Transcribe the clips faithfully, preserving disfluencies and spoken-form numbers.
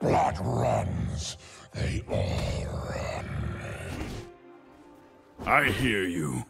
Blood runs. They all run. I hear you.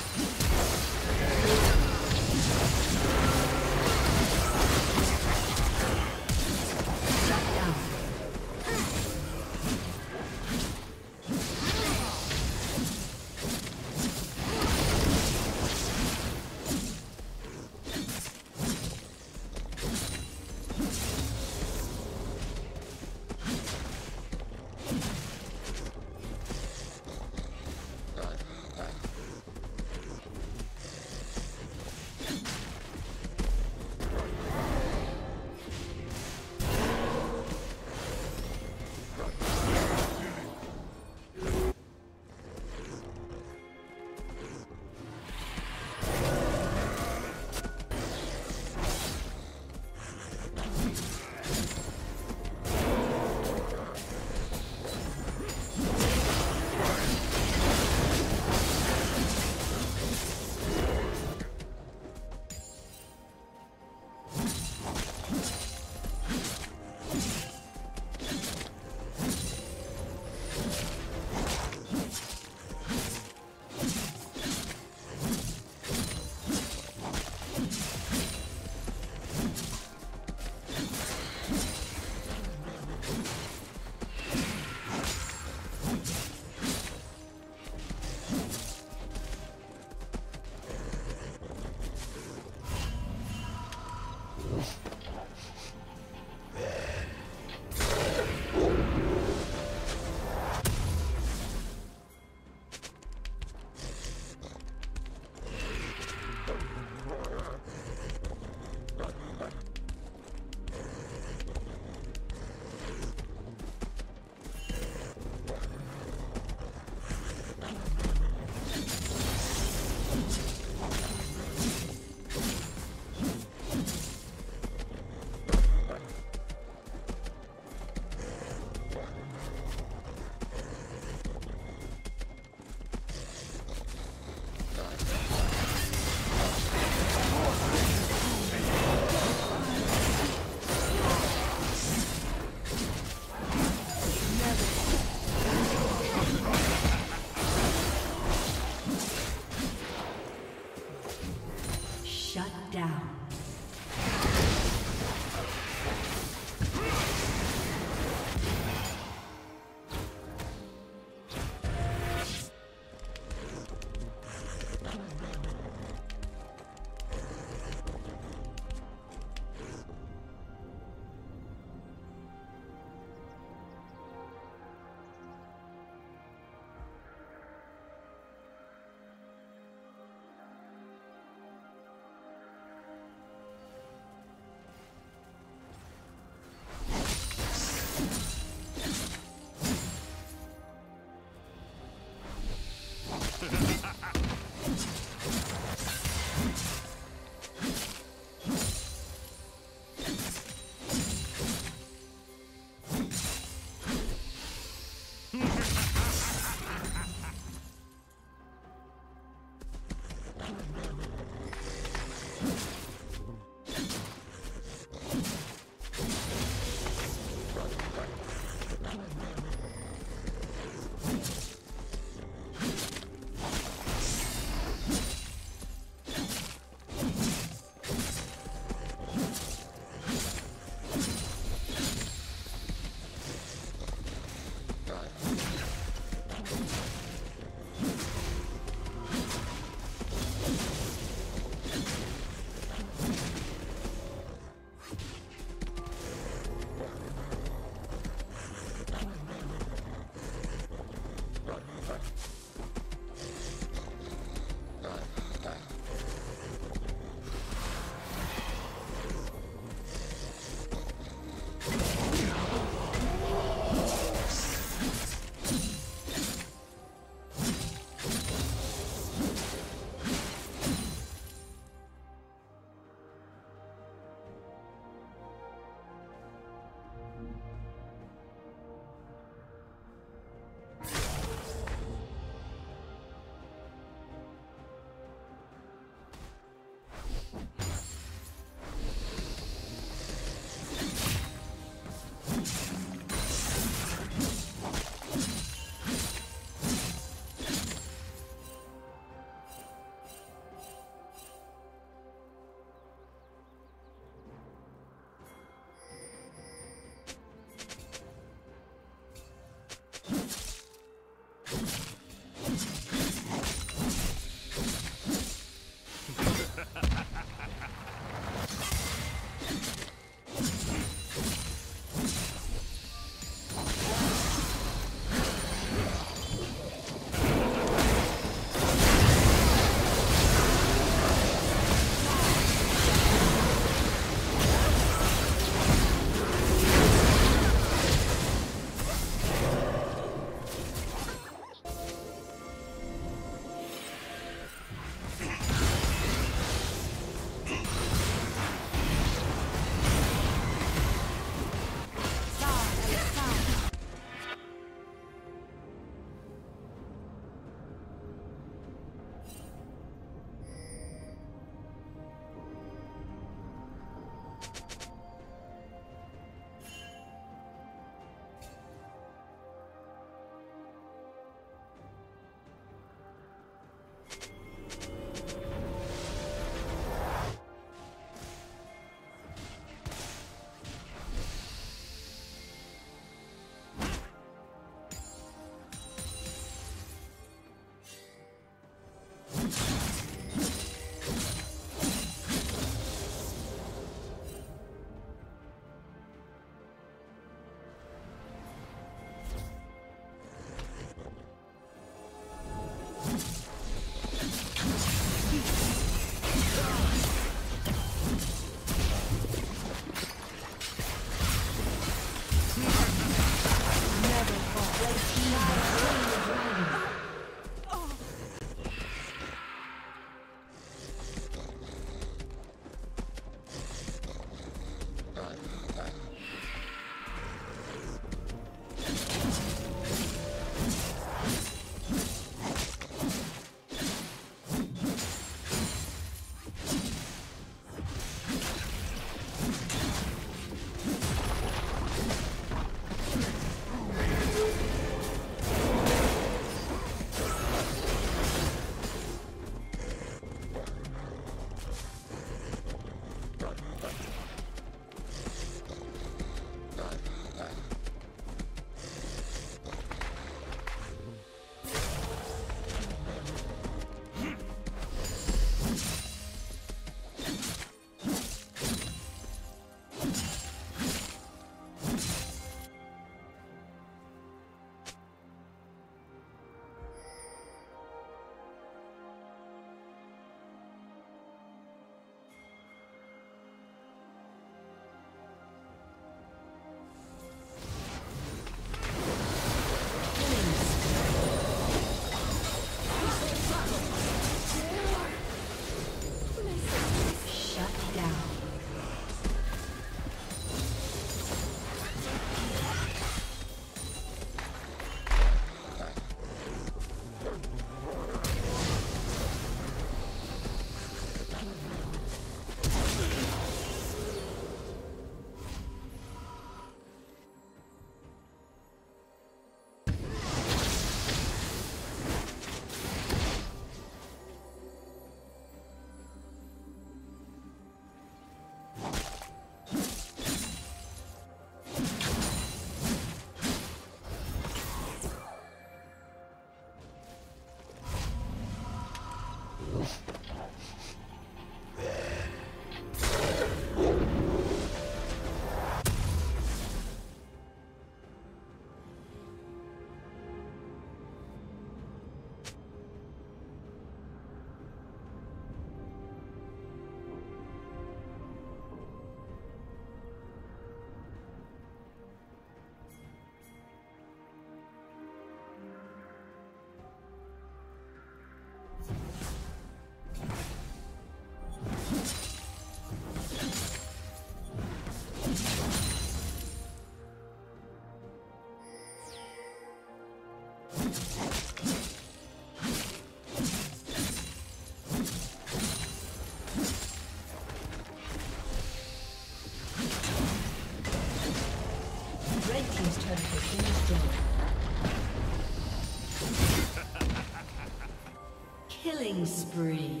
Killing spree.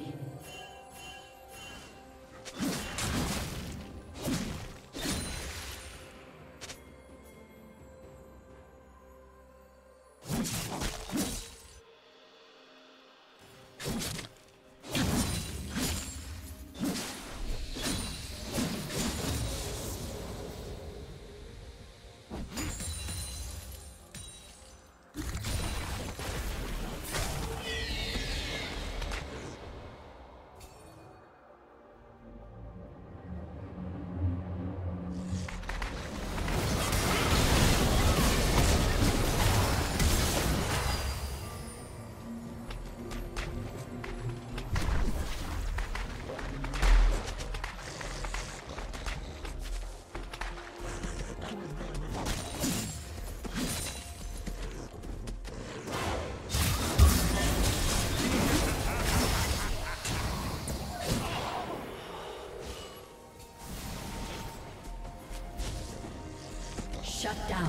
Shut down.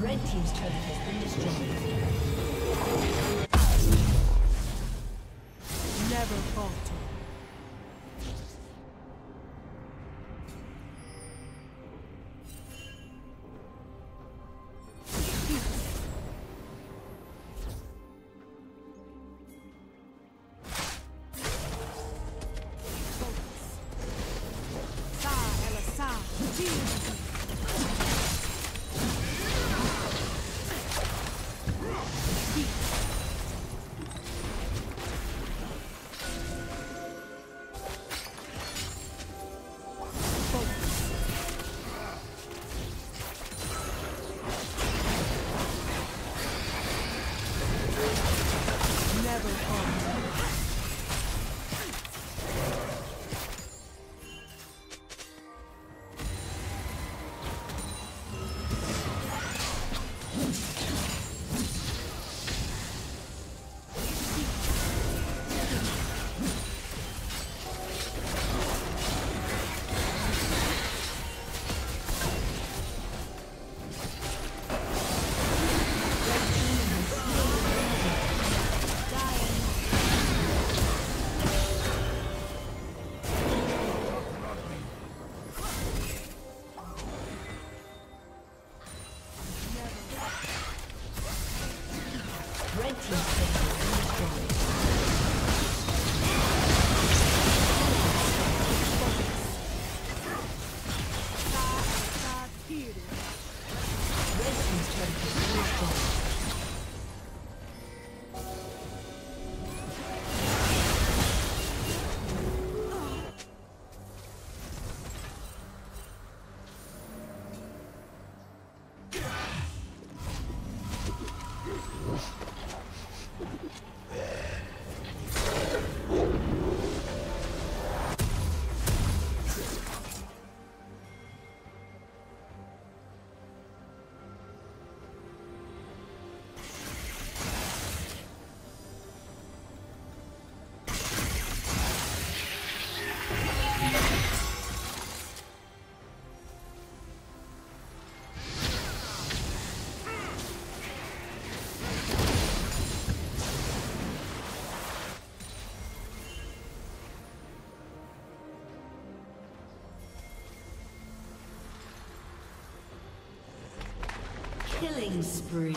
Red team's turret has been destroyed. Never falter. Killing spree.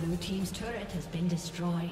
Blue team's turret has been destroyed.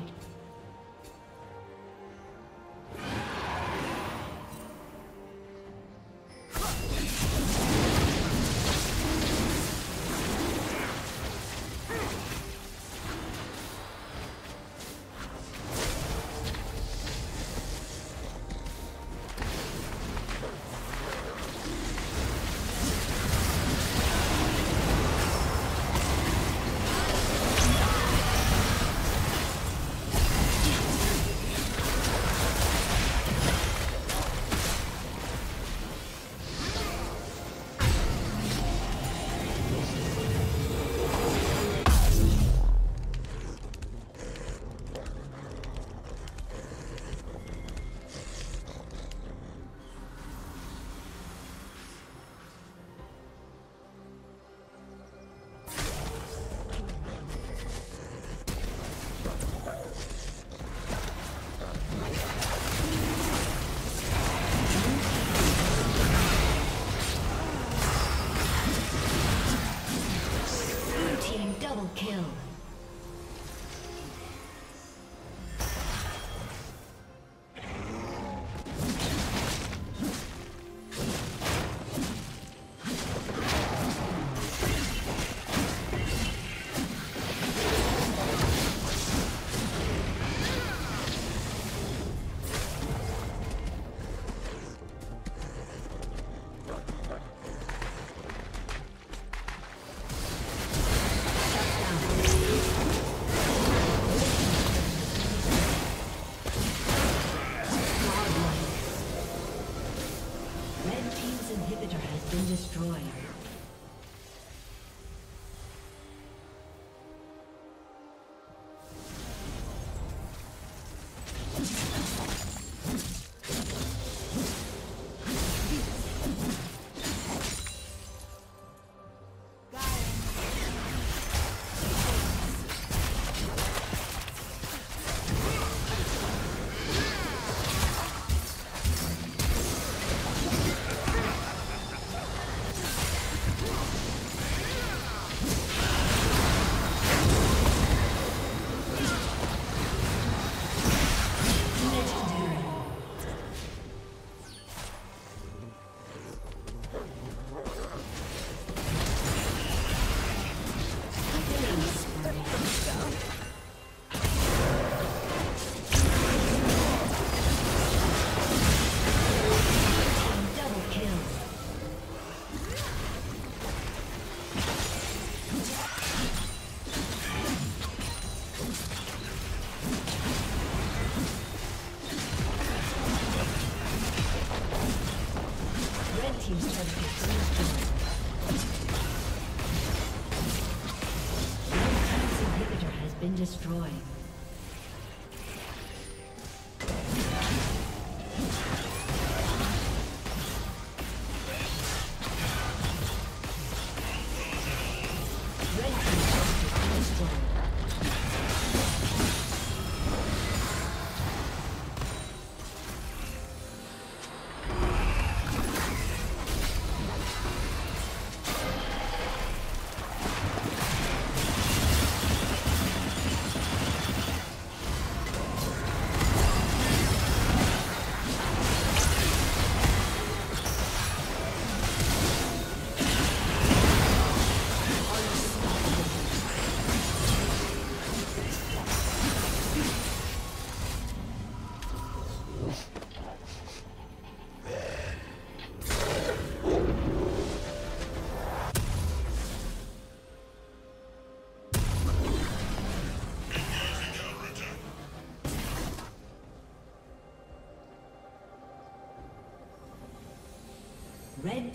Destroyed. Red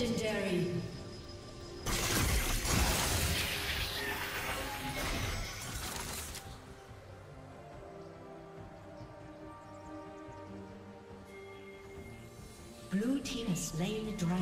Legendary. Blue team has slain the dragon.